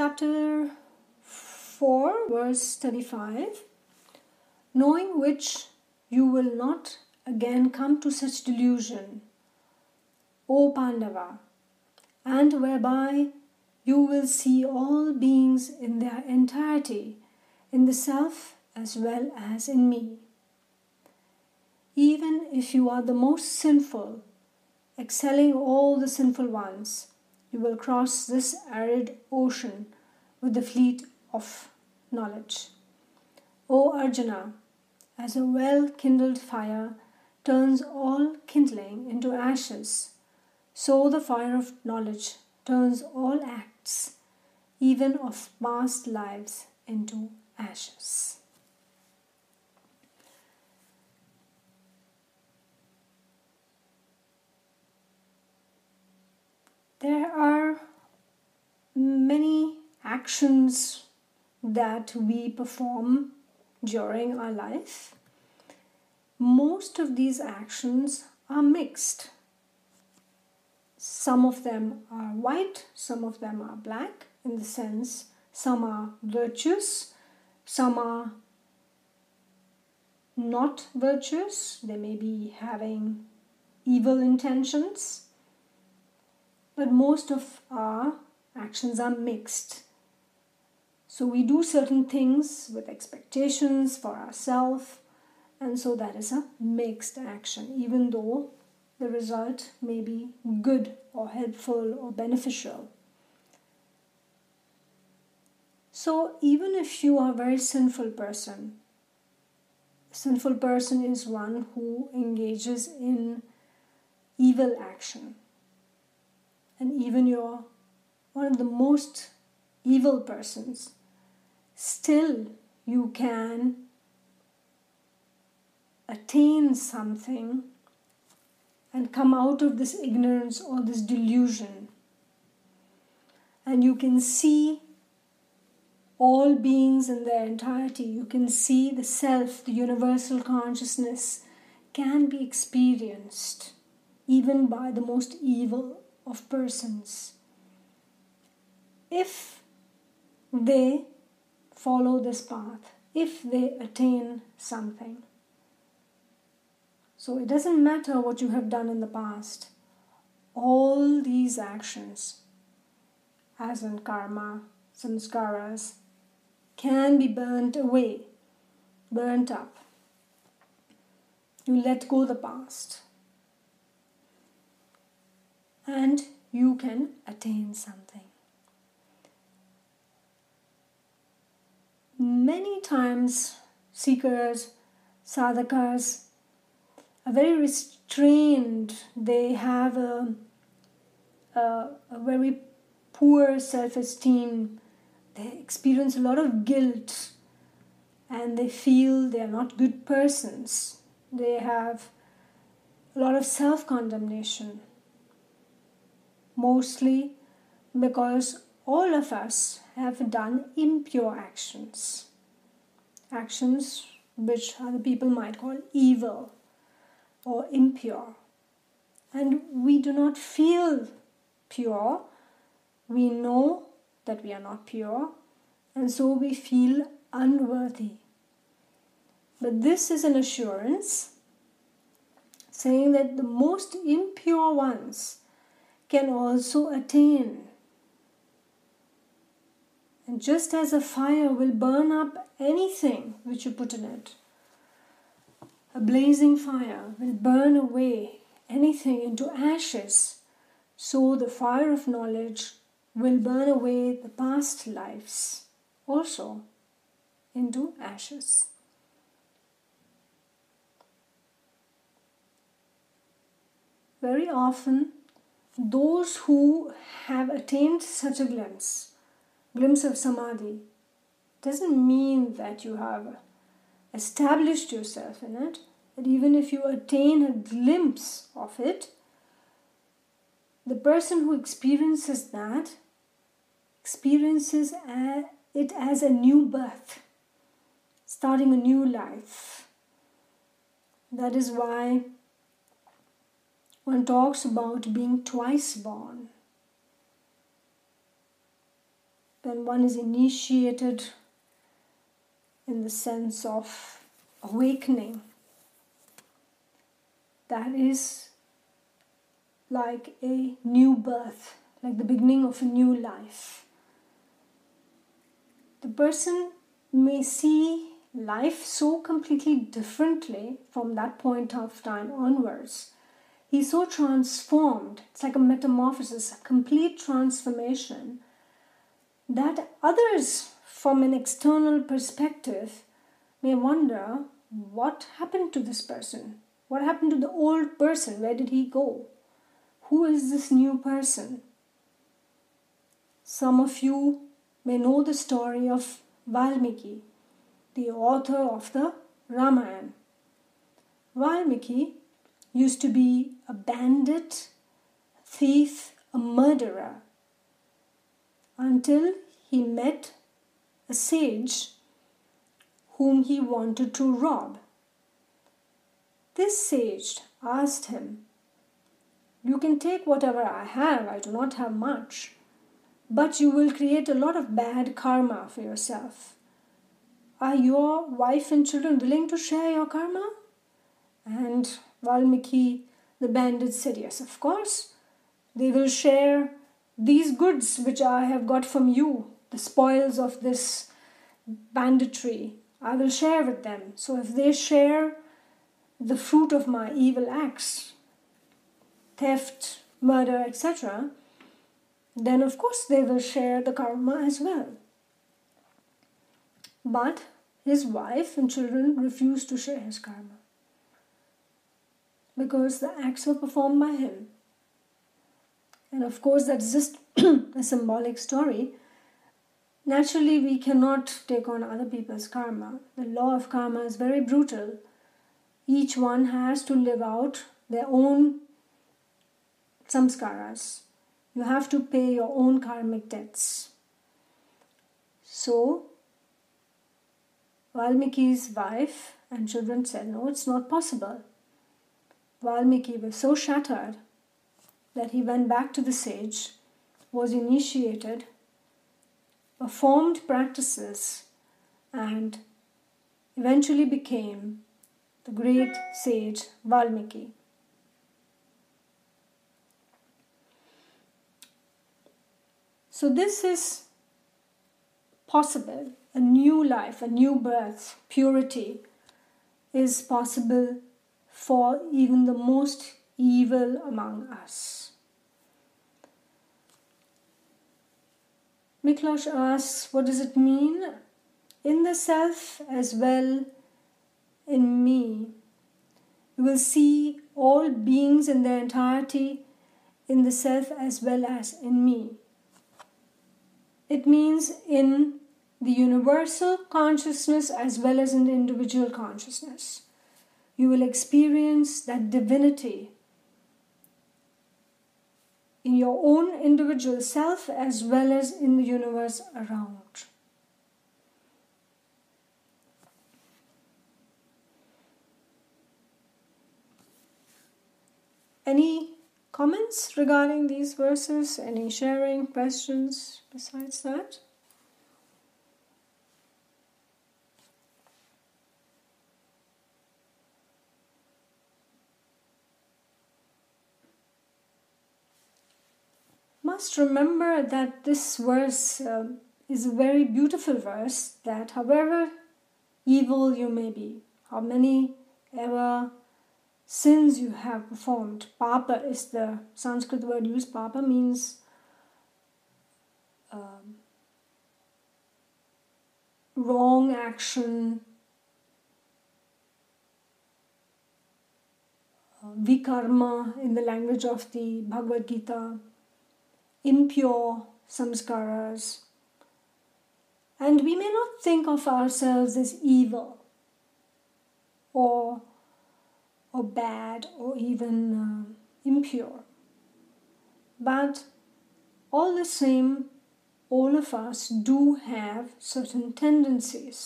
chapter 4, verse 35, knowing which you will not again come to such delusion, O Pandava, and whereby you will see all beings in their entirety, in the self as well as in me. Even if you are the most sinful, excelling all the sinful ones, you will cross this arid ocean with the fleet of knowledge. O Arjuna, as a well-kindled fire turns all kindling into ashes, so the fire of knowledge turns all acts, even of past lives, into ashes. There are many actions that we perform during our life. Most of these actions are mixed. Some of them are white, some of them are black, in the sense some are virtuous, some are not virtuous. They may be having evil intentions. But most of our actions are mixed. So we do certain things with expectations for ourselves, and so that is a mixed action, even though the result may be good or helpful or beneficial. So even if you are a very sinful person, a sinful person is one who engages in evil action. And even you're one of the most evil persons, still you can attain something and come out of this ignorance or this delusion. And you can see all beings in their entirety. You can see the self, the universal consciousness can be experienced even by the most evil of persons, if they follow this path, if they attain something. So it doesn't matter what you have done in the past. All these actions, as in karma, samskaras, can be burnt away, burnt up. You let go the past, and you can attain something. Many times seekers, sadhakas, are very restrained. They have a very poor self-esteem. They experience a lot of guilt and they feel they are not good persons. They have a lot of self-condemnation. Mostly because all of us have done impure actions. Actions which other people might call evil or impure. And we do not feel pure. We know that we are not pure. And so we feel unworthy. But this is an assurance saying that the most impure ones can also attain. And just as a fire will burn up anything which you put in it, a blazing fire will burn away anything into ashes, so the fire of knowledge will burn away the past lives also into ashes. Very often, those who have attained such a glimpse of samadhi, doesn't mean that you have established yourself in it. But even if you attain a glimpse of it, the person who experiences that experiences it as a new birth, starting a new life. That is why one talks about being twice born. then one is initiated in the sense of awakening. That is like a new birth, like the beginning of a new life. The person may see life so completely differently from that point of time onwards. He's so transformed, it's like a metamorphosis, a complete transformation, that others from an external perspective may wonder, what happened to this person? What happened to the old person? Where did he go? Who is this new person? Some of you may know the story of Valmiki, the author of the Ramayana. Valmiki used to be a bandit, a thief, a murderer, until he met a sage whom he wanted to rob. This sage asked him, "You can take whatever I have, I do not have much, but you will create a lot of bad karma for yourself. Are your wife and children willing to share your karma?" And Valmiki, the bandit, said, "Yes, of course. They will share these goods which I have got from you, the spoils of this banditry. I will share with them. So if they share the fruit of my evil acts, theft, murder, etc., then of course they will share the karma as well." But his wife and children refused to share his karma, because the acts were performed by him. And of course, that's just a symbolic story. Naturally, we cannot take on other people's karma. The law of karma is very brutal. Each one has to live out their own samskaras. You have to pay your own karmic debts. So, Valmiki's wife and children said, "No, it's not possible." Valmiki was so shattered that he went back to the sage, was initiated, performed practices, and eventually became the great sage Valmiki. So this is possible. A new life, a new birth, purity is possible for even the most evil among us. Miklash asks, what does it mean? In the self as well in me, you will see all beings in their entirety in the self as well as in me. It means in the universal consciousness as well as in the individual consciousness. You will experience that divinity in your own individual self as well as in the universe around. Any comments regarding these verses? Any sharing, questions besides that? Must remember that this verse is a very beautiful verse, that however evil you may be, how many ever sins you have performed, pāpa is the Sanskrit word used. Pāpa means wrong action, vikarma in the language of the Bhagavad Gita, impure samskaras. And we may not think of ourselves as evil or bad or even impure. But all the same, all of us do have certain tendencies.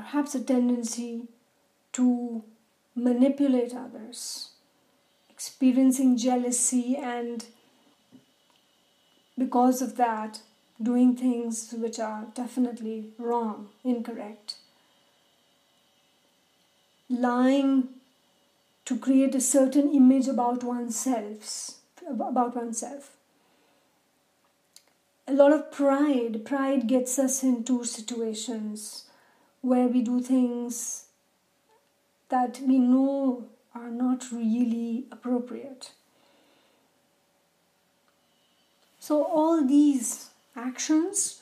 Perhaps a tendency to manipulate others, experiencing jealousy and because of that, doing things which are definitely wrong, incorrect. Lying to create a certain image about oneself. A lot of pride. Pride gets us into situations where we do things that we know are not really appropriate. So all these actions,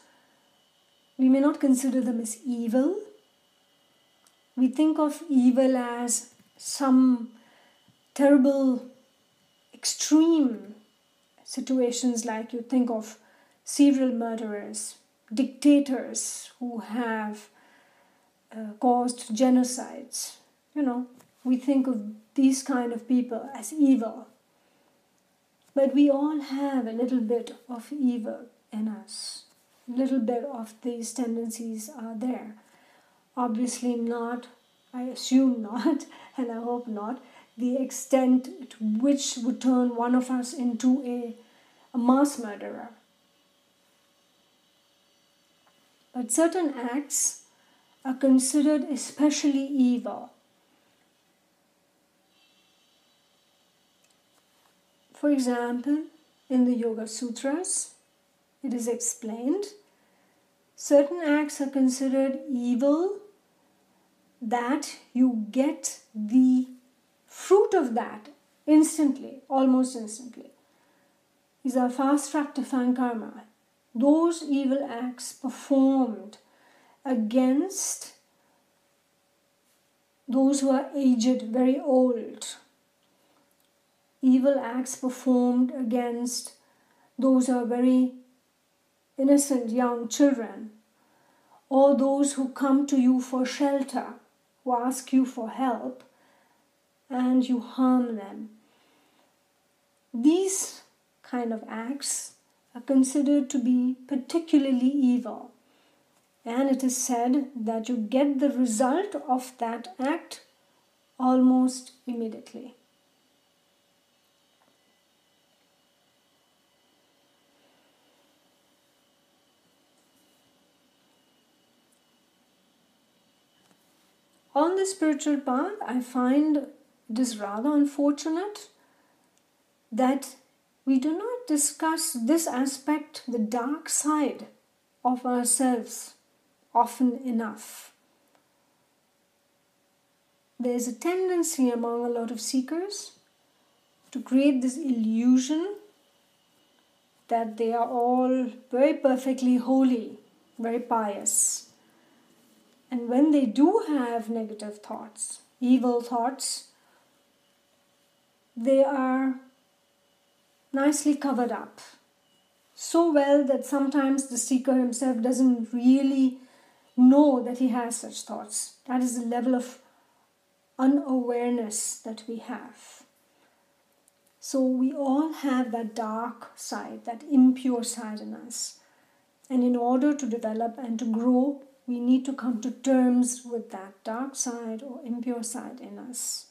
we may not consider them as evil. We think of evil as some terrible, extreme situations, like you think of serial murderers, dictators who have caused genocides. You know, we think of these kind of people as evil. But we all have a little bit of evil in us. A little bit of these tendencies are there. Obviously not, I assume not, and I hope not, the extent to which would turn one of us into a mass murderer. But certain acts are considered especially evil. For example, in the Yoga Sutras, it is explained, certain acts are considered evil that you get the fruit of that instantly, almost instantly. These are fast track to find karma. Those evil acts performed against those who are aged, very old. Evil acts performed against those who are very innocent, young children. Or those who come to you for shelter, who ask you for help, and you harm them. These kind of acts are considered to be particularly evil. And it is said that you get the result of that act almost immediately. On the spiritual path, I find it is rather unfortunate that we do not discuss this aspect, the dark side of ourselves, often enough. There is a tendency among a lot of seekers to create this illusion that they are all very perfectly holy, very pious. And when they do have negative thoughts, evil thoughts, they are nicely covered up so well that sometimes the seeker himself doesn't really know that he has such thoughts. That is the level of unawareness that we have. So we all have that dark side, that impure side in us. And in order to develop and to grow, we need to come to terms with that dark side or impure side in us.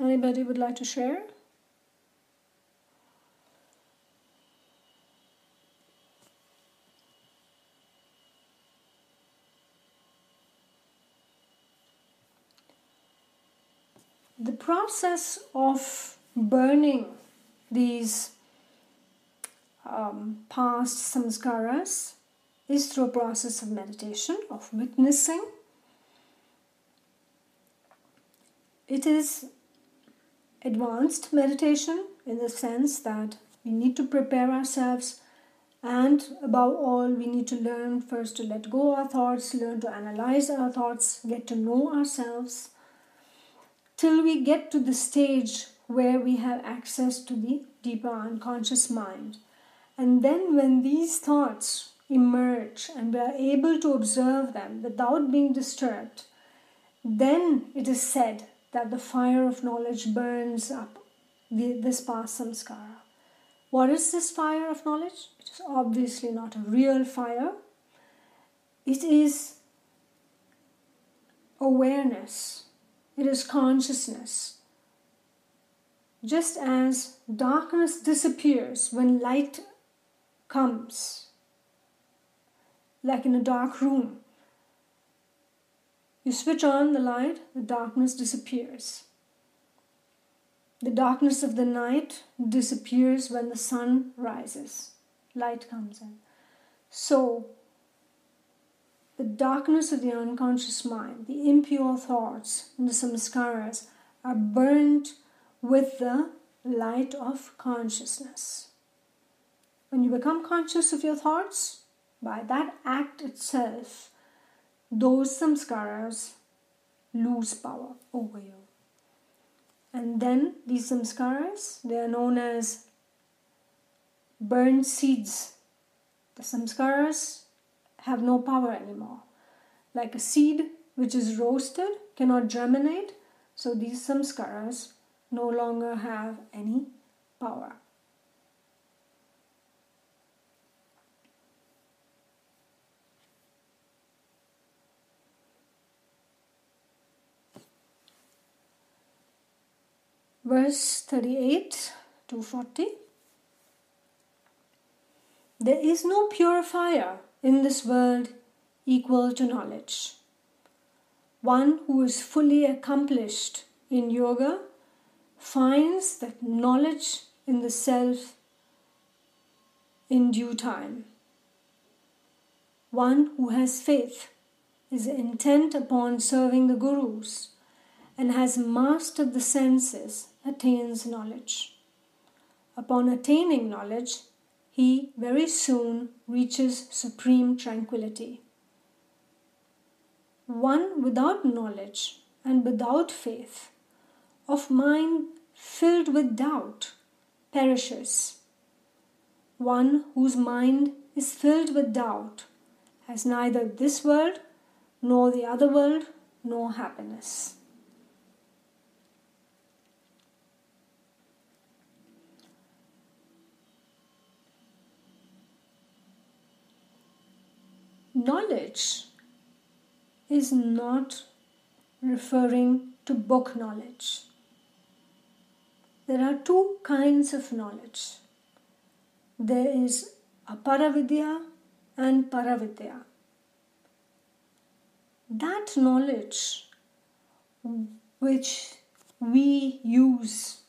Anybody would like to share? The process of burning these past samskaras is through a process of meditation, of witnessing. It is advanced meditation in the sense that we need to prepare ourselves, and above all we need to learn first to let go our thoughts, learn to analyze our thoughts, get to know ourselves, till we get to the stage where we have access to the deeper unconscious mind. And then when these thoughts emerge and we are able to observe them without being disturbed, then it is said that the fire of knowledge burns up this past samskara. What is this fire of knowledge? It is obviously not a real fire. It is awareness. It is consciousness. Just as darkness disappears when light comes, like in a dark room, you switch on the light, the darkness disappears. The darkness of the night disappears when the sun rises. Light comes in. So, the darkness of the unconscious mind, the impure thoughts, and the samskaras are burnt with the light of consciousness. When you become conscious of your thoughts, by that act itself, those samskaras lose power over you. And then these samskaras, they are known as burned seeds. The samskaras have no power anymore. Like a seed which is roasted cannot germinate, so these samskaras no longer have any power. Verse 38 to 40. There is no purifier in this world equal to knowledge. One who is fully accomplished in yoga finds that knowledge in the self in due time. One who has faith is intent upon serving the gurus and has mastered the senses attains knowledge. Upon attaining knowledge, he very soon reaches supreme tranquility. One without knowledge and without faith, of mind filled with doubt, perishes. One whose mind is filled with doubt has neither this world, nor the other world, nor happiness. Knowledge is not referring to book knowledge. There are two kinds of knowledge. There is Aparavidya and Paravidya. That knowledge which we use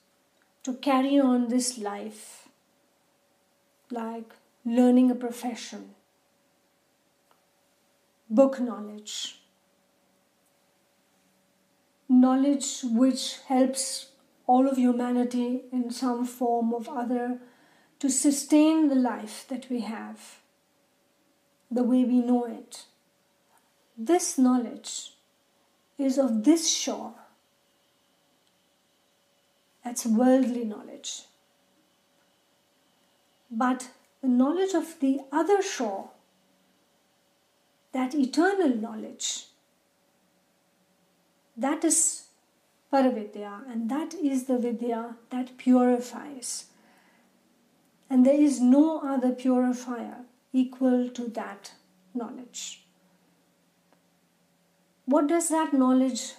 to carry on this life, like learning a profession, book knowledge, knowledge which helps all of humanity in some form or other to sustain the life that we have, the way we know it. This knowledge is of this shore. That's worldly knowledge. But the knowledge of the other shore, that eternal knowledge, that is Paravidya, and that is the Vidya that purifies. And there is no other purifier equal to that knowledge. What does that knowledge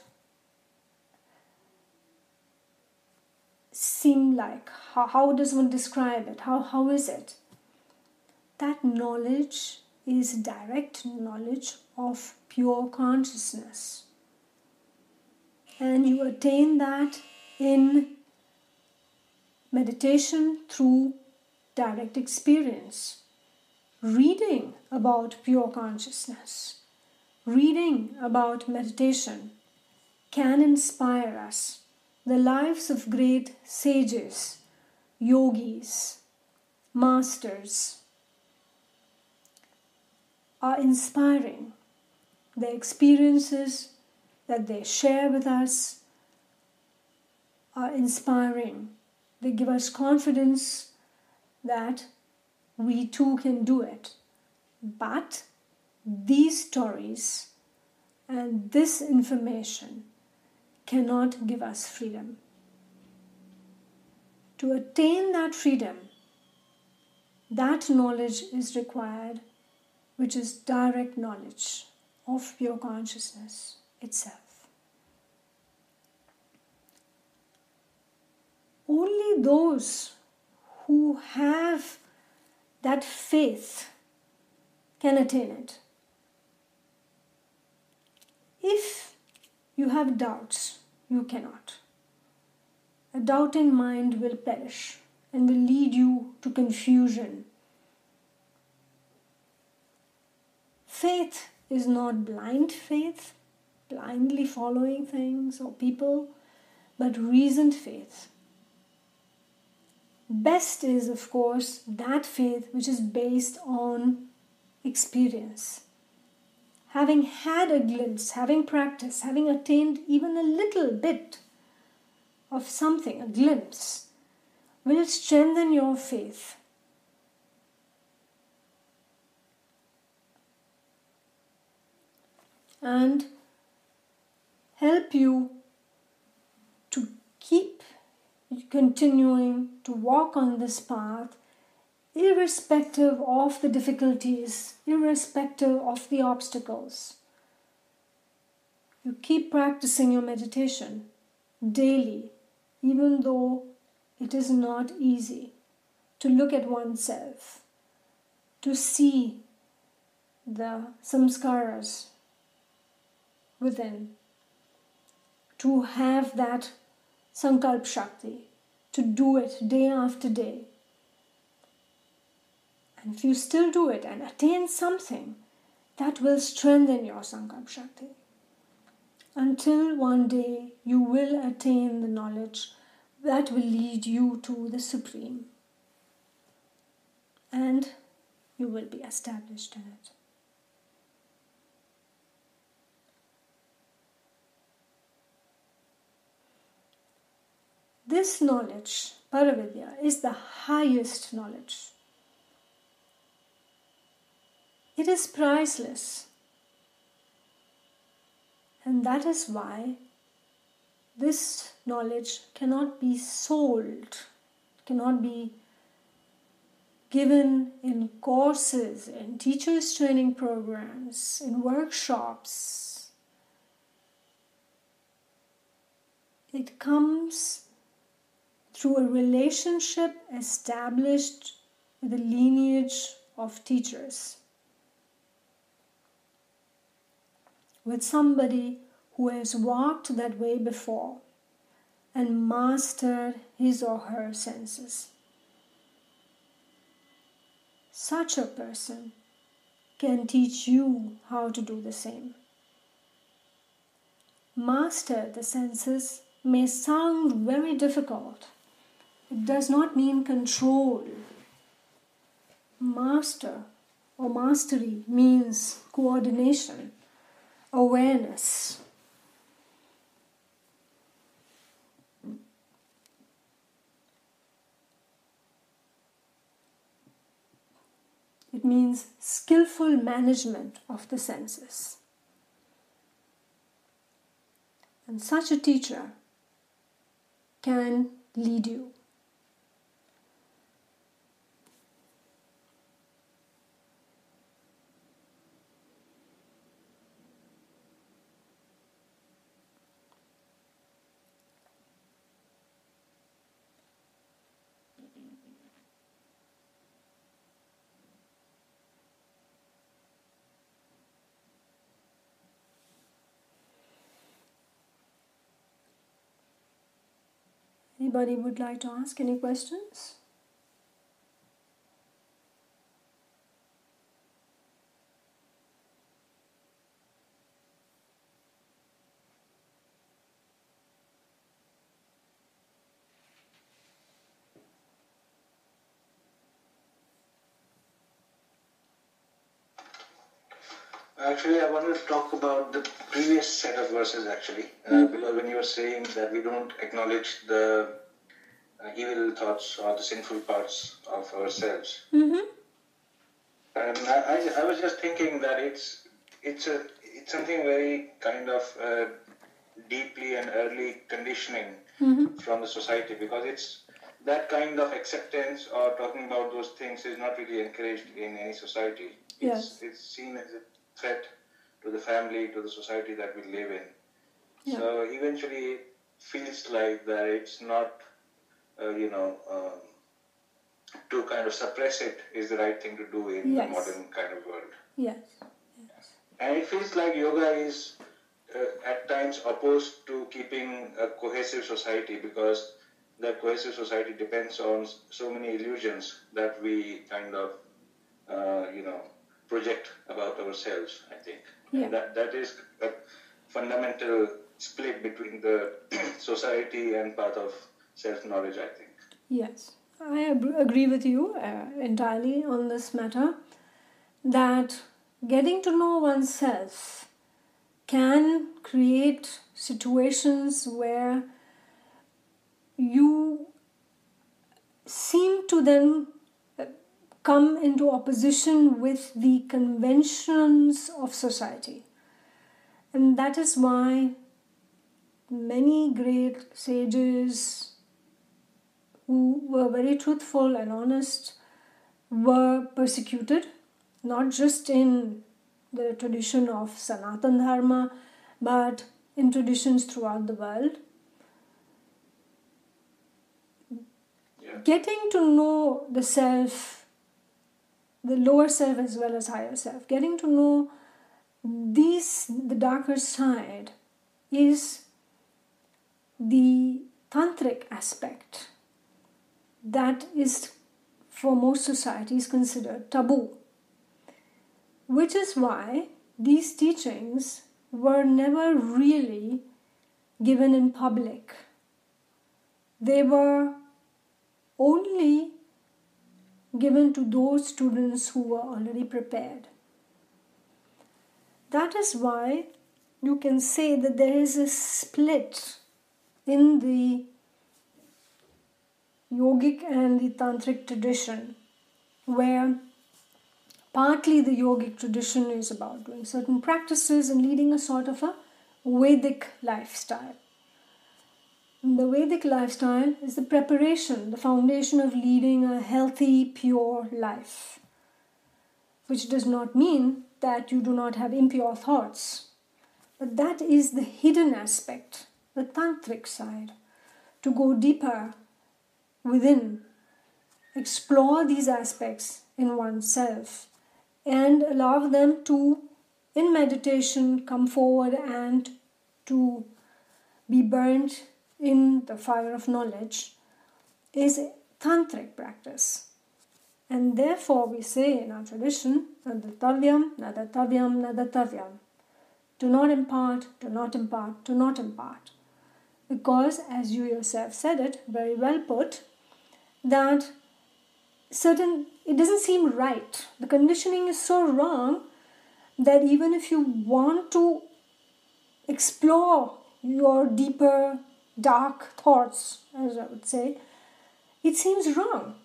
seem like? How does one describe it? How is it? That knowledge is direct knowledge of pure consciousness. And you attain that in meditation through direct experience. Reading about pure consciousness, reading about meditation can inspire us. The lives of great sages, yogis, masters are inspiring. The experiences that they share with us are inspiring. They give us confidence that we too can do it. But these stories and this information cannot give us freedom. To attain that freedom, that knowledge is required which is direct knowledge of pure consciousness itself. Only those who have that faith can attain it. If you have doubts, you cannot. A doubting mind will perish and will lead you to confusion. Faith is not blind faith, blindly following things or people, but reasoned faith. Best is, of course, that faith which is based on experience. Having had a glimpse, having practiced, having attained even a little bit of something, a glimpse, will strengthen your faith. And help you to keep continuing to walk on this path, irrespective of the difficulties, irrespective of the obstacles. You keep practicing your meditation daily, even though it is not easy to look at oneself, to see the samskaras within, to have that sankalp shakti, to do it day after day. And if you still do it and attain something, that will strengthen your sankalp shakti, until one day you will attain the knowledge that will lead you to the Supreme, and you will be established in it. This knowledge, Paravidya, is the highest knowledge. It is priceless. And that is why this knowledge cannot be sold, cannot be given in courses, in teachers' training programs, in workshops. It comes through a relationship established with a lineage of teachers, with somebody who has walked that way before and mastered his or her senses. Such a person can teach you how to do the same. Master the senses may sound very difficult. It does not mean control. Master or mastery means coordination, awareness. It means skillful management of the senses. And such a teacher can lead you. Anybody would like to ask any questions? Actually, I wanted to talk about the previous set of verses, actually, because when you were saying that we don't acknowledge the evil thoughts or the sinful parts of ourselves, and I was just thinking that it's something very kind of deeply and early conditioning from the society, because it's that kind of acceptance or talking about those things is not really encouraged in any society. It's seen as a threat to the family, to the society that we live in. Yeah. So eventually it feels like that it's not, to kind of suppress it is the right thing to do in the modern kind of world. Yes. And it feels like yoga is at times opposed to keeping a cohesive society, because that cohesive society depends on so many illusions that we kind of, project about ourselves, I think. Yeah. And that is a fundamental split between the society and part of self-knowledge, I think. Yes, I agree with you entirely on this matter, that getting to know oneself can create situations where you seem to then come into opposition with the conventions of society. And that is why many great sages who were very truthful and honest were persecuted, not just in the tradition of Sanatana Dharma, but in traditions throughout the world. Getting to know the self, the lower self as well as higher self, getting to know the darker side is the tantric aspect that is for most societies considered taboo, which is why these teachings were never really given in public. They were only given to those students who were already prepared. That is why you can say that there is a split in the yogic and the tantric tradition, where partly the yogic tradition is about doing certain practices and leading a sort of a Vedic lifestyle. The Vedic lifestyle is the preparation, the foundation of leading a healthy, pure life. Which does not mean that you do not have impure thoughts. But that is the hidden aspect, the tantric side. To go deeper within, explore these aspects in oneself and allow them to, in meditation, come forward and to be burnt in the fire of knowledge, is a tantric practice. And therefore we say in our tradition, nadatavyam, nadatavyam, nadatavyam. Do not impart, do not impart, do not impart. Because, as you yourself said it, very well put, that it doesn't seem right. The conditioning is so wrong that even if you want to explore your deeper dark thoughts, as I would say, it seems wrong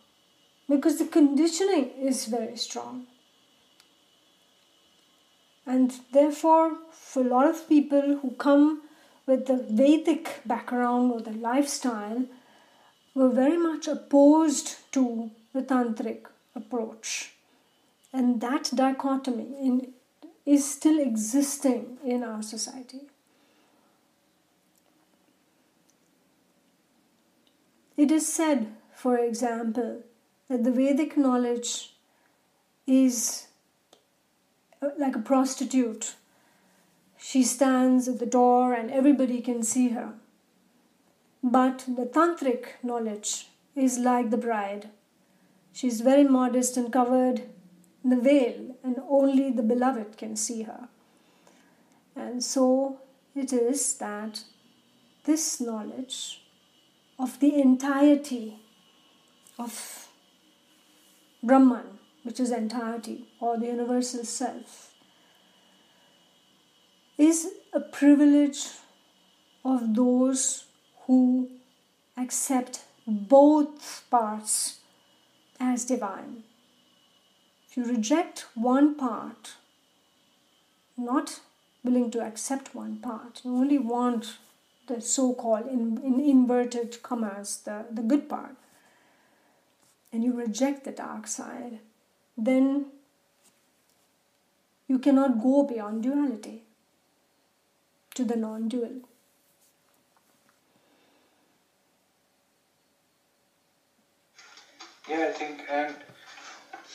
because the conditioning is very strong. And therefore, for a lot of people who come with the Vedic background or the lifestyle, were very much opposed to the tantric approach. And that dichotomy is still existing in our society. It is said, for example, that the Vedic knowledge is like a prostitute. She stands at the door and everybody can see her. But the tantric knowledge is like the bride. She is very modest and covered in the veil, and only the beloved can see her. And so it is that this knowledge of the entirety of Brahman, which is entirety, or the universal self, is a privilege of those who accept both parts as divine. If you reject one part, not willing to accept one part, you only want the so-called, in inverted commas, the good part, and you reject the dark side, then you cannot go beyond duality to the non-dual. Yeah, I think, and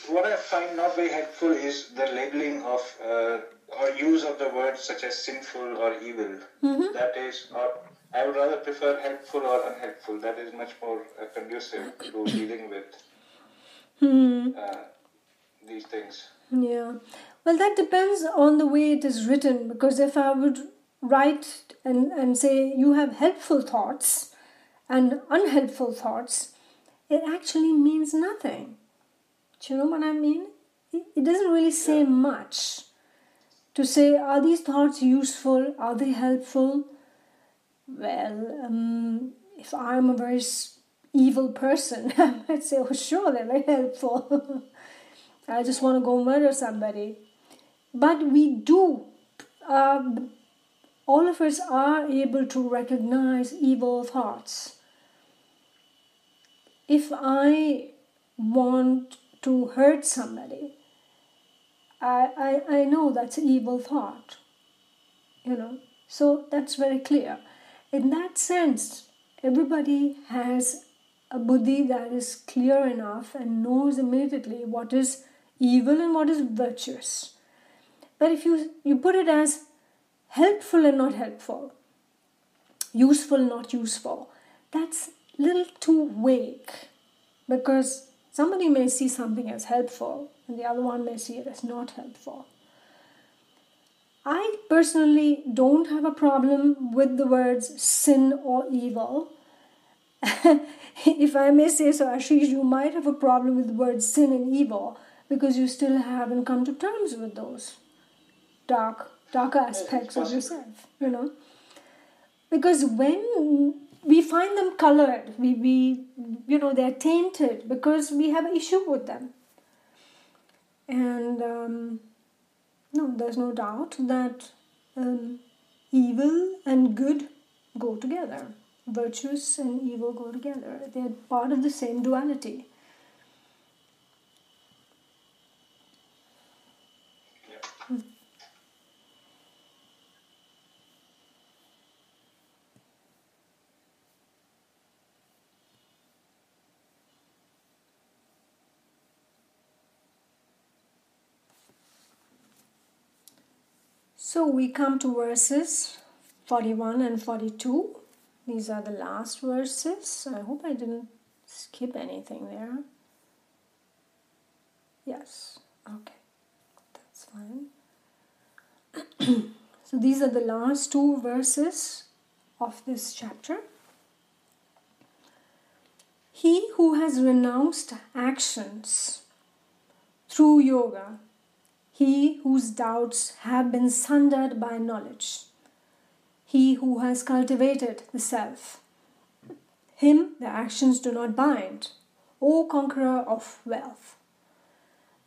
what I find not very helpful is the labeling of or use of the words such as sinful or evil. Mm-hmm. That is, or I would rather prefer helpful or unhelpful. That is much more conducive to dealing with these things. Yeah. Well, that depends on the way it is written, because if I would write and say you have helpful thoughts and unhelpful thoughts, it actually means nothing. Do you know what I mean? It doesn't really say much. To say, are these thoughts useful? Are they helpful? Well, if I'm a very evil person, I might say, oh, sure, they're very helpful. I just want to go murder somebody. But we do. All of us are able to recognize evil thoughts. If I want to hurt somebody, I know that's an evil thought, you know. So that's very clear. In that sense, everybody has a buddhi that is clear enough and knows immediately what is evil and what is virtuous. But if you put it as helpful and not helpful, useful and not useful, that's a little too vague, because somebody may see something as helpful and the other one may see it as not helpful. I personally don't have a problem with the words sin or evil. If I may say so, Ashish, you might have a problem with the words sin and evil because you still haven't come to terms with those darker aspects of yourself, you know. Because when we find them colored, we you know, they're tainted because we have an issue with them. And no, there's no doubt that evil and good go together. Virtuous and evil go together. They're part of the same duality. So we come to verses 41 and 42. These are the last verses. I hope I didn't skip anything there. Yes, okay, that's fine. So these are the last two verses of this chapter. He who has renounced actions through yoga, he whose doubts have been sundered by knowledge, he who has cultivated the self, him the actions do not bind, O conqueror of wealth.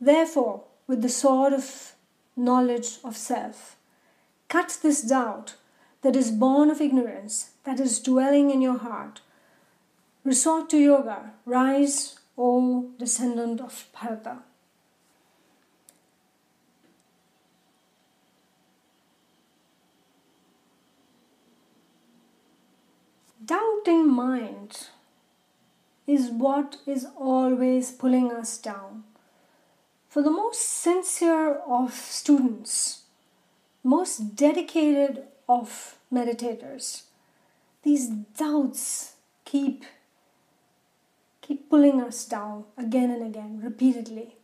Therefore, with the sword of knowledge of self, cut this doubt that is born of ignorance, that is dwelling in your heart. Resort to yoga, rise, O descendant of Bharata. Doubting mind is what is always pulling us down. For the most sincere of students, most dedicated of meditators, these doubts keep pulling us down again and again, repeatedly.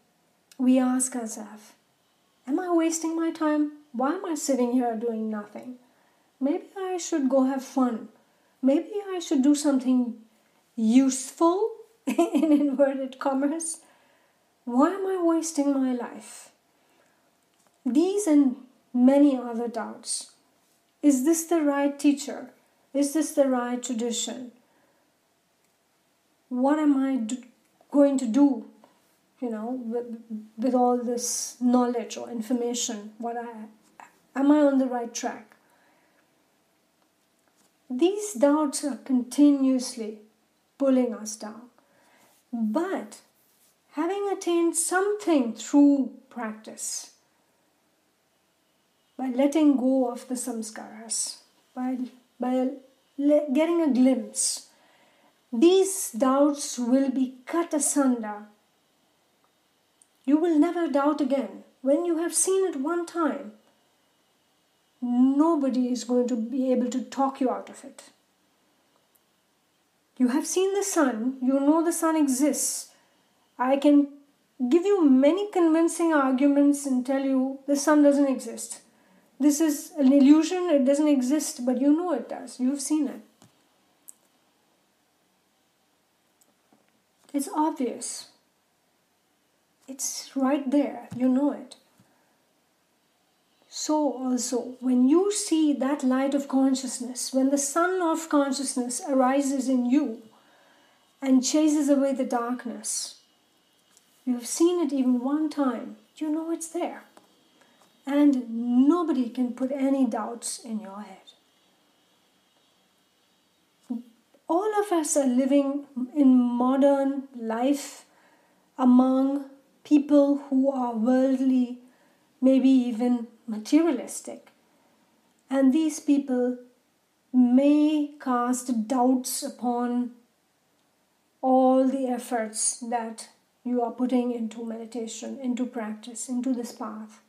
We ask ourselves, am I wasting my time? Why am I sitting here doing nothing? Maybe I should go have fun. Maybe I should do something useful, in inverted commas. Why am I wasting my life? These and many other doubts. Is this the right teacher? Is this the right tradition? What am I going to do, you know, with all this knowledge or information? Am I on the right track? These doubts are continuously pulling us down. But having attained something through practice, by letting go of the samskaras, by getting a glimpse, these doubts will be cut asunder. You will never doubt again. When you have seen it one time, nobody is going to be able to talk you out of it. You have seen the sun, you know the sun exists. I can give you many convincing arguments and tell you the sun doesn't exist. This is an illusion, it doesn't exist, but you know it does, you've seen it. It's obvious. It's right there, you know it. So also, when you see that light of consciousness, when the sun of consciousness arises in you and chases away the darkness, you've seen it even one time, you know it's there. And nobody can put any doubts in your head. All of us are living in modern life among people who are worldly, maybe even materialistic. And these people may cast doubts upon all the efforts that you are putting into meditation, into practice, into this path.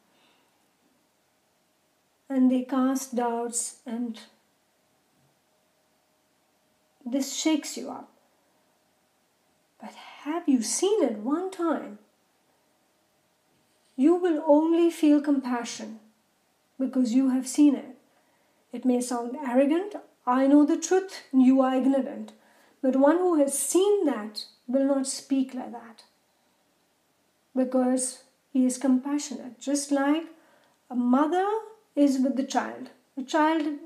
And they cast doubts, and this shakes you up. But have you seen it one time? You will only feel compassion because you have seen it. It may sound arrogant, I know the truth, you are ignorant. But one who has seen that will not speak like that because he is compassionate. Just like a mother is with the child. The child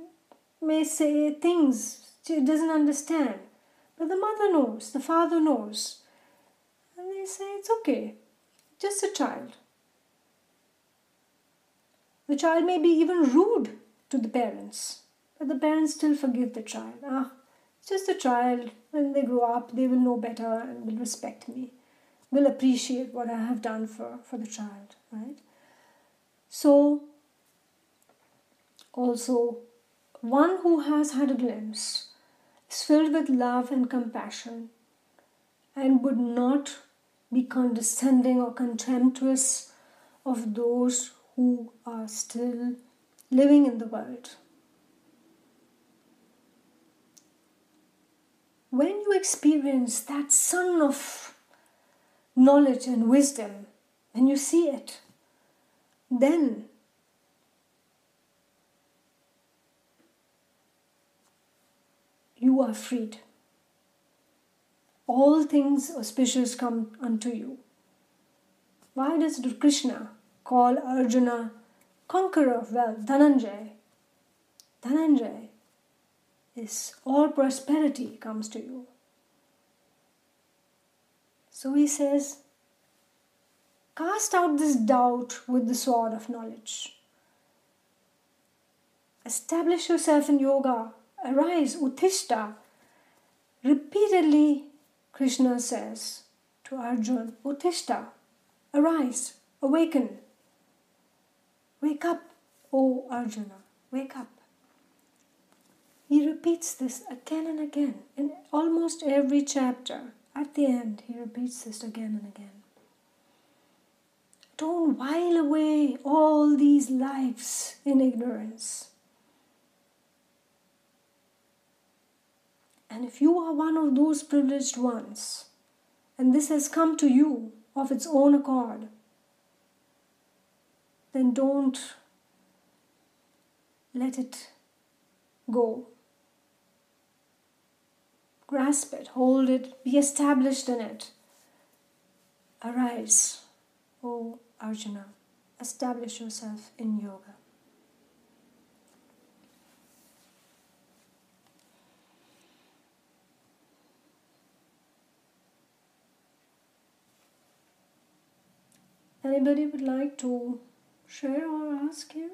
may say things she doesn't understand, but the mother knows, the father knows. And they say, it's okay, just a child. The child may be even rude to the parents, but the parents still forgive the child. Ah, it's just a child, when they grow up, they will know better and will respect me, will appreciate what I have done for the child, right? So, also, one who has had a glimpse is filled with love and compassion and would not be condescending or contemptuous of those who are still living in the world. When you experience that sun of knowledge and wisdom, when you see it, then you are freed. All things auspicious come unto you. Why does Krishna call Arjuna conqueror of wealth, Dhananjaya? Dhananjaya is all prosperity comes to you. So he says, cast out this doubt with the sword of knowledge. Establish yourself in yoga. Arise, Uthishtha. Repeatedly, Krishna says to Arjuna, Uthishtha, arise, awaken. Wake up, O Arjuna, wake up. He repeats this again and again. In almost every chapter, at the end, he repeats this again and again. Don't while away all these lives in ignorance. And if you are one of those privileged ones, and this has come to you of its own accord, then don't let it go. Grasp it, hold it, be established in it. Arise, O Arjuna, establish yourself in yoga. Anybody would like to share or ask him?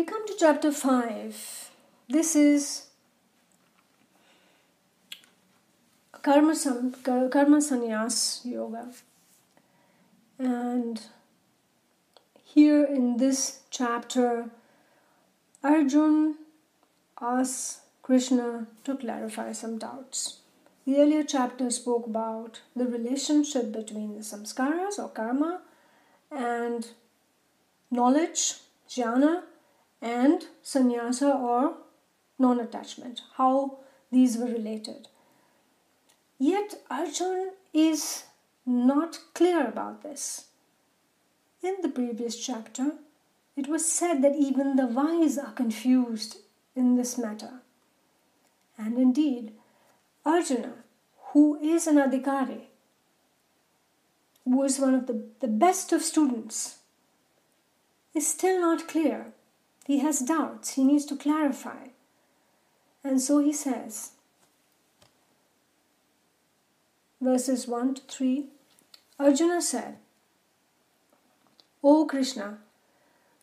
We come to chapter 5. This is karma sannyas yoga. And here in this chapter, Arjuna asks Krishna to clarify some doubts. The earlier chapter spoke about the relationship between the samskaras or karma and knowledge, jnana, and sannyasa or non-attachment, how these were related. Yet Arjuna is not clear about this. In the previous chapter, it was said that even the wise are confused in this matter. And indeed, Arjuna, who is an adhikari, who is one of the best of students, is still not clear. He has doubts. He needs to clarify. And so he says, verses 1 to 3, Arjuna said, O Krishna,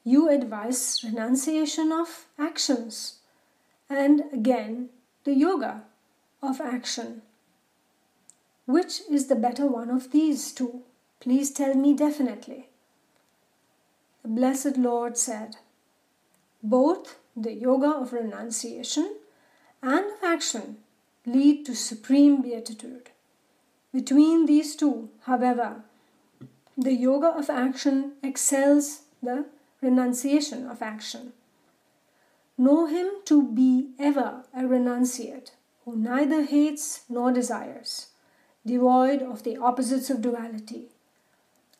you advise renunciation of actions and again the yoga of action. Which is the better one of these two? Please tell me definitely. The Blessed Lord said, both the yoga of renunciation and of action lead to supreme beatitude. Between these two, however, the yoga of action excels the renunciation of action. Know him to be ever a renunciate, who neither hates nor desires, devoid of the opposites of duality.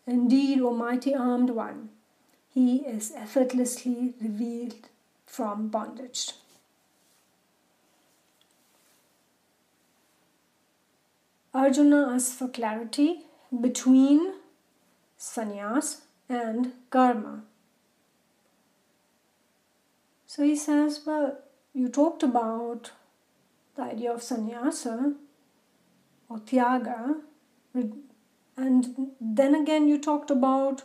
Indeed, O mighty armed one, he is effortlessly revealed from bondage. Arjuna asks for clarity between sannyas and karma. So he says, well, you talked about the idea of sannyasa or tyaga, and then again you talked about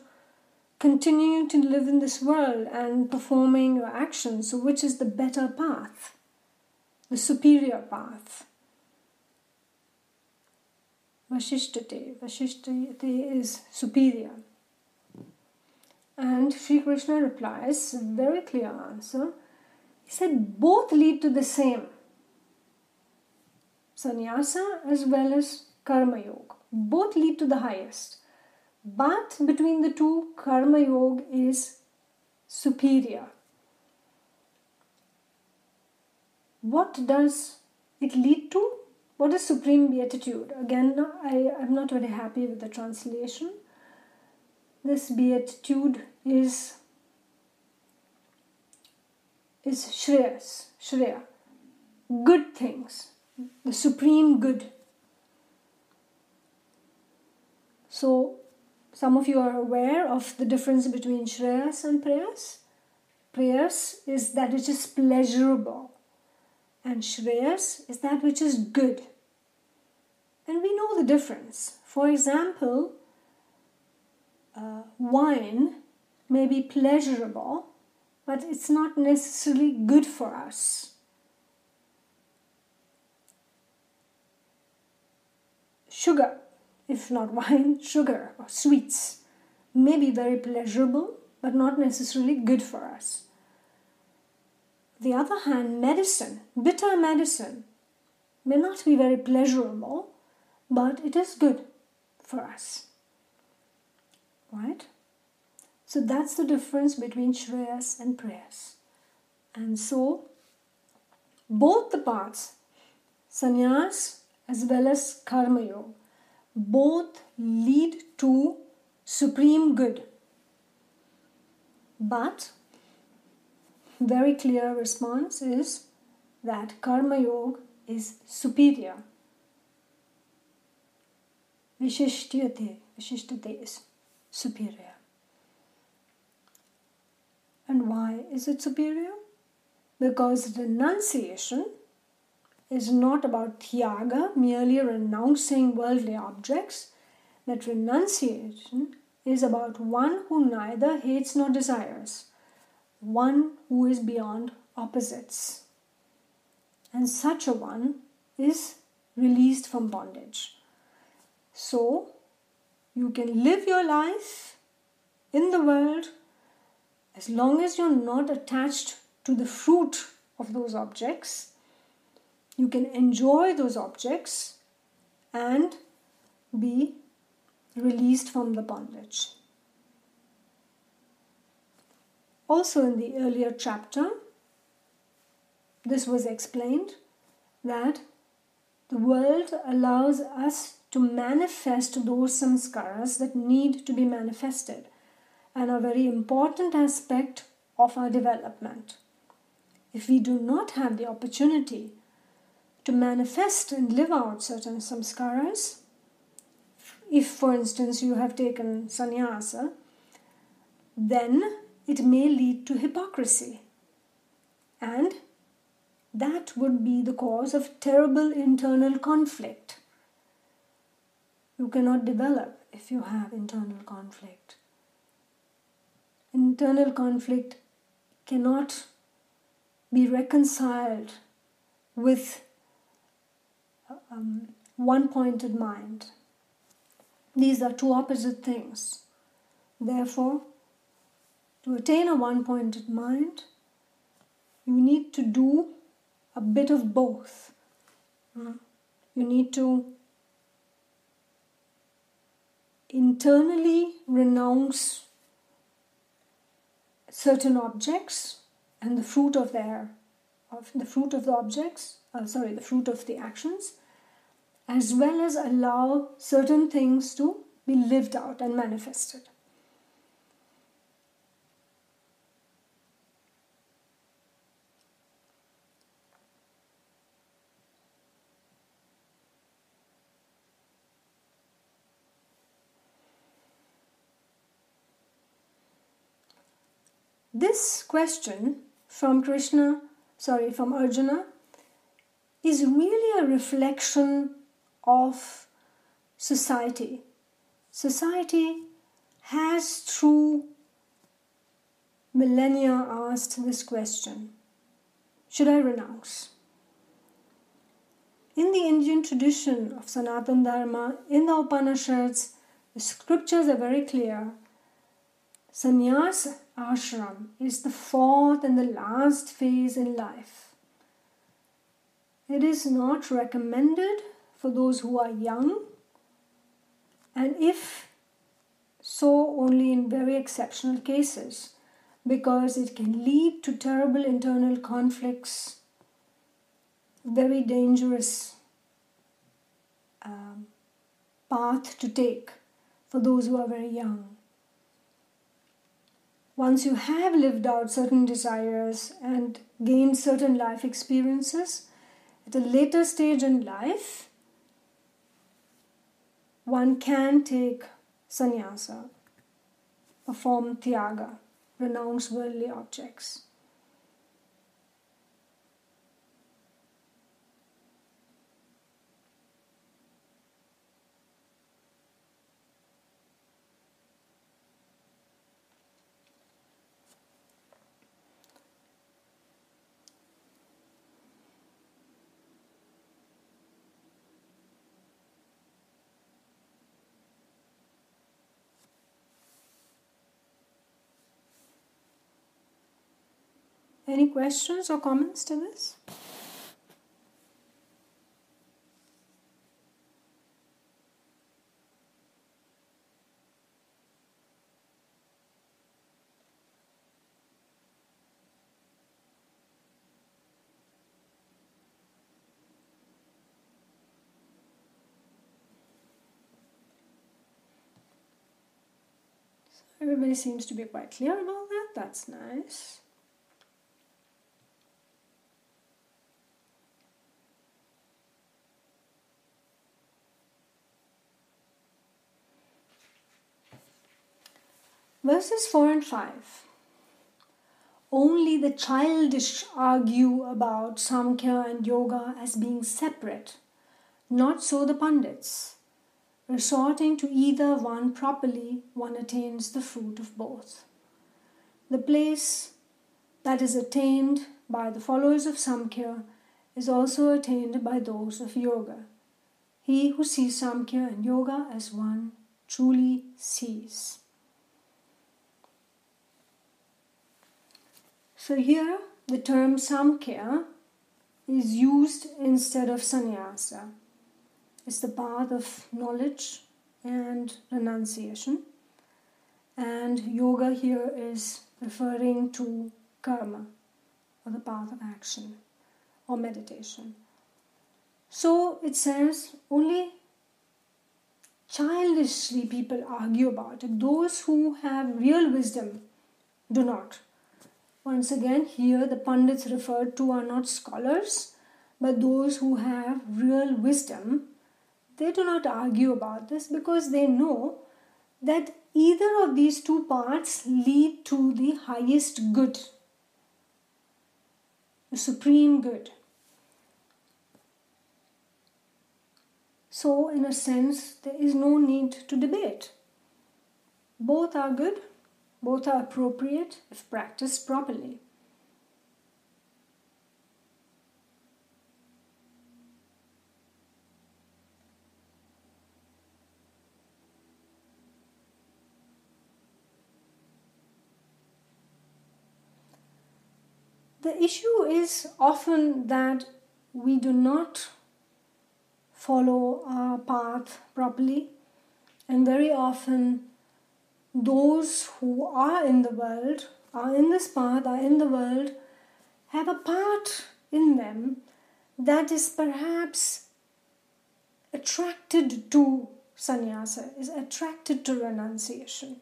continuing to live in this world and performing your actions. So which is the better path, the superior path? Vashishtati is superior. And Sri Krishna replies, very clear answer. He said, both lead to the same. Sannyasa as well as karma yoga. Both lead to the highest. But between the two, karma yoga is superior. What does it lead to? What is supreme beatitude? Again, I'm not very happy with the translation. This beatitude is shreyas, shreya, good things, the supreme good. So, some of you are aware of the difference between shreyas and preyas. Preyas is that which is pleasurable, and shreyas is that which is good. And we know the difference. For example, wine may be pleasurable, but it's not necessarily good for us. Sugar, if not wine, sugar or sweets may be very pleasurable, but not necessarily good for us. On the other hand, medicine, bitter medicine, may not be very pleasurable, but it is good for us. Right? So that's the difference between shreyas and preyas. And so, both the paths, sannyas as well as karma yoga, both lead to supreme good. But very clear response is that karma yoga is superior. Vishishtite is superior. And why is it superior? Because renunciation is not about tyaga, merely renouncing worldly objects. That renunciation is about one who neither hates nor desires, one who is beyond opposites. And such a one is released from bondage. So, you can live your life in the world as long as you're not attached to the fruit of those objects. You can enjoy those objects and be released from the bondage. Also in the earlier chapter, this was explained that the world allows us to manifest those samskaras that need to be manifested and are a very important aspect of our development. If we do not have the opportunity to manifest and live out certain samskaras, if for instance you have taken sannyasa, then it may lead to hypocrisy, and that would be the cause of terrible internal conflict. You cannot develop if you have internal conflict. Internal conflict cannot be reconciled with one-pointed mind. These are two opposite things. Therefore, to attain a one-pointed mind, you need to do a bit of both. You need to internally renounce certain objects and the fruit of the fruit of the actions, as well as allow certain things to be lived out and manifested. This question from Arjuna is really a reflection of society. Society has through millennia asked this question: should I renounce? In the Indian tradition of Sanatana Dharma, in the Upanishads, the scriptures are very clear. Sannyasa, ashram, is the fourth and the last phase in life. It is not recommended for those who are young, and if so, only in very exceptional cases, because it can lead to terrible internal conflicts, very dangerous path to take for those who are very young. Once you have lived out certain desires and gained certain life experiences, at a later stage in life, one can take sannyasa, perform tyaga, renounce worldly objects. Any questions or comments to this? So everybody seems to be quite clear about that. That's nice. Verses 4 and 5. Only the childish argue about Samkhya and Yoga as being separate. Not so the Pandits. Resorting to either one properly, one attains the fruit of both. The place that is attained by the followers of Samkhya is also attained by those of Yoga. He who sees Samkhya and Yoga as one truly sees. So here the term Samkhya is used instead of sannyasa. It's the path of knowledge and renunciation. And Yoga here is referring to karma, or the path of action, or meditation. So it says only childishly people argue about it. Those who have real wisdom do not. Once again, here the Pandits referred to are not scholars, but those who have real wisdom, they do not argue about this because they know that either of these two paths lead to the highest good, the supreme good. So, in a sense, there is no need to debate. Both are good. Both are appropriate if practiced properly. The issue is often that we do not follow our path properly, and very often those who are in the world, are in this path, are in the world, have a part in them that is perhaps attracted to sannyasa, is attracted to renunciation.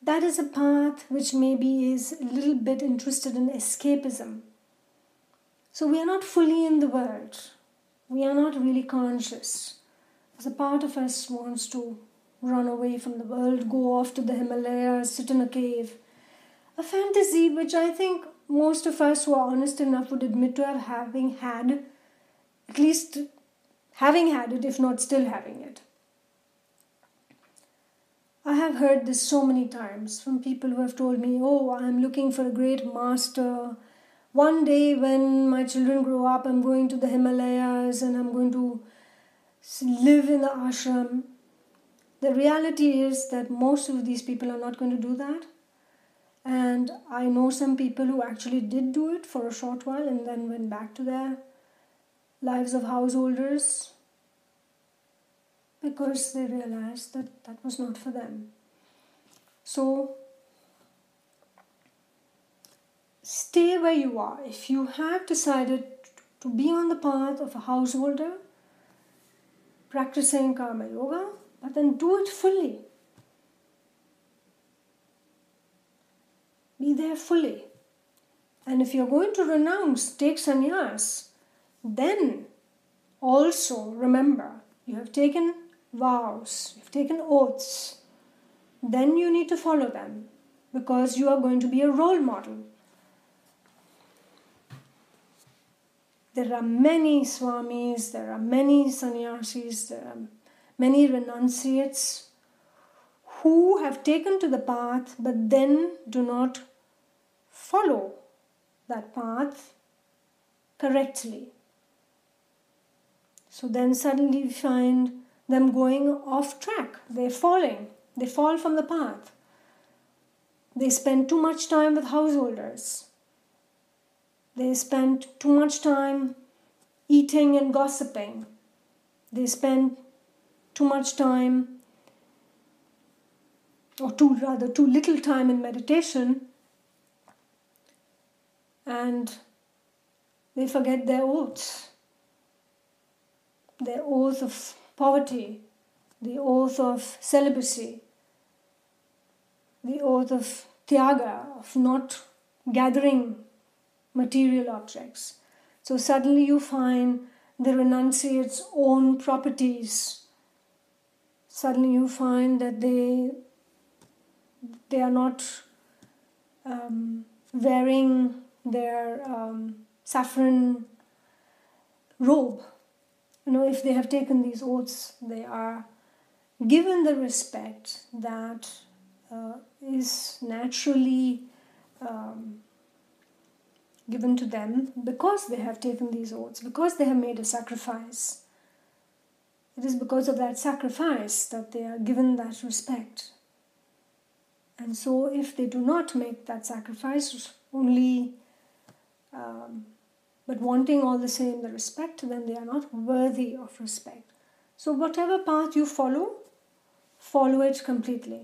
That is a path which maybe is a little bit interested in escapism. So we are not fully in the world. We are not really conscious. Because a part of us wants to run away from the world, go off to the Himalayas, sit in a cave. A fantasy which I think most of us who are honest enough would admit to having had it, if not still having it. I have heard this so many times from people who have told me, oh, I'm looking for a great master. One day when my children grow up, I'm going to the Himalayas and I'm going to live in the ashram. The reality is that most of these people are not going to do that. And I know some people who actually did do it for a short while and then went back to their lives of householders because they realized that that was not for them. So, stay where you are. If you have decided to be on the path of a householder, practicing karma yoga, but then do it fully. Be there fully. And if you're going to renounce, take sannyas, then also remember you have taken vows, you've taken oaths. Then you need to follow them because you are going to be a role model. There are many swamis, there are many sannyasis, there are many renunciates who have taken to the path but then do not follow that path correctly. So then suddenly we find them going off track. They're falling. They fall from the path. They spend too much time with householders. They spend too much time eating and gossiping. They spend too much time, or too little time in meditation, and they forget their oaths. Their oath of poverty, the oath of celibacy, the oath of tyaga, of not gathering material objects. So suddenly you find the renunciate's own properties. Suddenly you find that they are not wearing their saffron robe. You know, if they have taken these oaths, they are given the respect that is naturally given to them because they have taken these oaths, because they have made a sacrifice. It is because of that sacrifice that they are given that respect. And so if they do not make that sacrifice, only but wanting all the same the respect, then they are not worthy of respect. So whatever path you follow, follow it completely.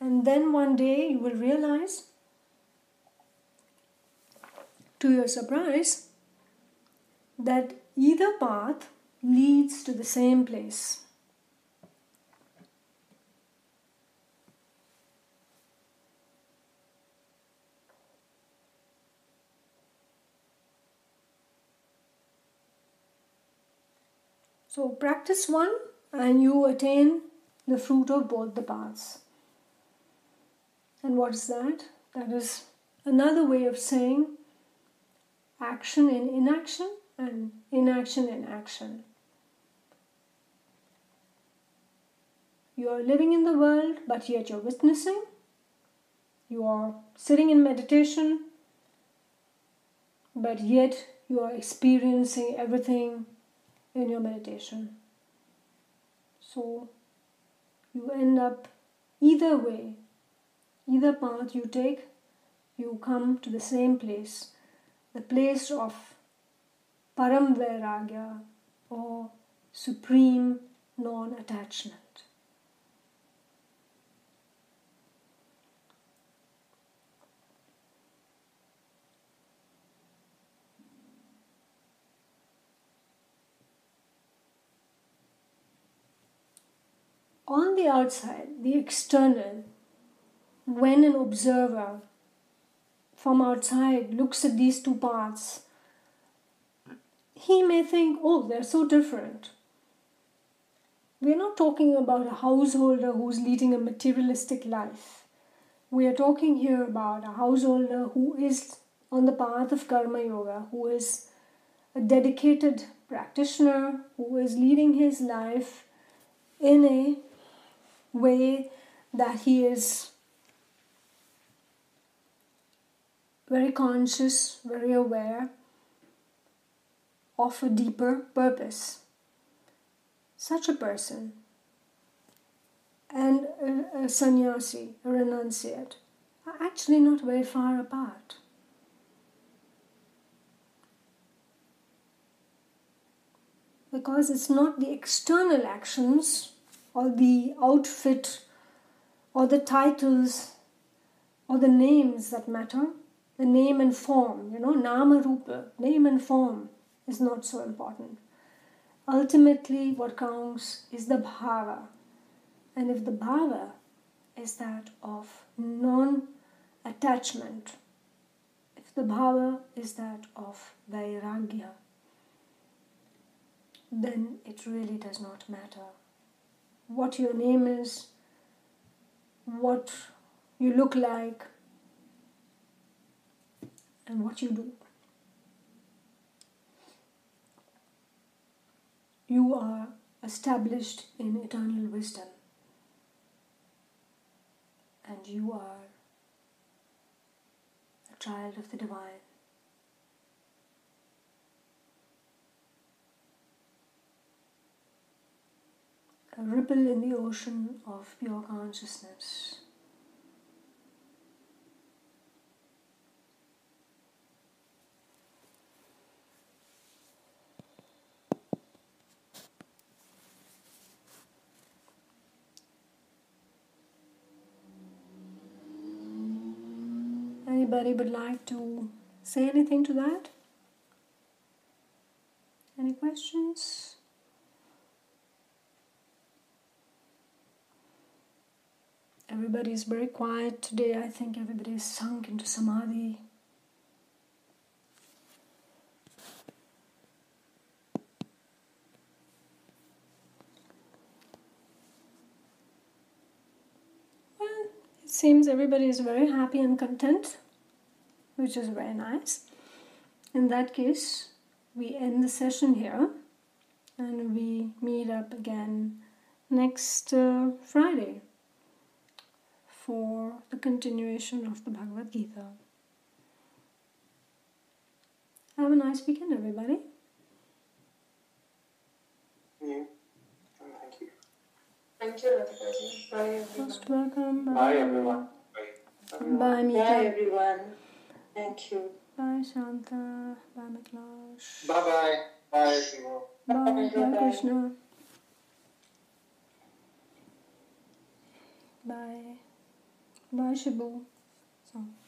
And then one day you will realize, to your surprise, that either path leads to the same place. So practice one and you attain the fruit of both the paths. And what is that? That is another way of saying action in inaction and inaction in action. You are living in the world, but yet you're witnessing. You are sitting in meditation, but yet you are experiencing everything in your meditation. So you end up either way, either path you take, you come to the same place, the place of Param Vairagya or supreme non-attachment. On the outside, the external, when an observer from outside looks at these two paths, he may think, oh, they're so different. We're not talking about a householder who's leading a materialistic life. We are talking here about a householder who is on the path of karma yoga, who is a dedicated practitioner, who is leading his life in a way that he is very conscious, very aware of a deeper purpose. Such a person and a sannyasi, a renunciate, are actually not very far apart. Because it's not the external actions or the outfit or the titles or the names that matter. The name and form, nama rupa, name and form is not so important. Ultimately, what counts is the bhava. And if the bhava is that of non-attachment, if the bhava is that of vairagya, then it really does not matter what your name is, what you look like, and what you do. You are established in eternal wisdom, and you are a child of the divine. A ripple in the ocean of pure consciousness. Anybody would like to say anything to that? Any questions? Everybody is very quiet today. I think everybody is sunk into samadhi. Well, it seems everybody is very happy and content, which is very nice. In that case, we end the session here and we meet up again next Friday. for the continuation of the Bhagavad Gita. Have a nice weekend, everybody. Yeah. And thank you. Thank you, Radhikaji. Bye, everyone. Most welcome. Bye, everyone. Bye, Mita. Bye, everyone. Thank you. Bye, Shanta. Bye, Miklash. Bye-bye. Bye, everyone. Bye, Hare Krishna. Bye. Bye, Shibu. So.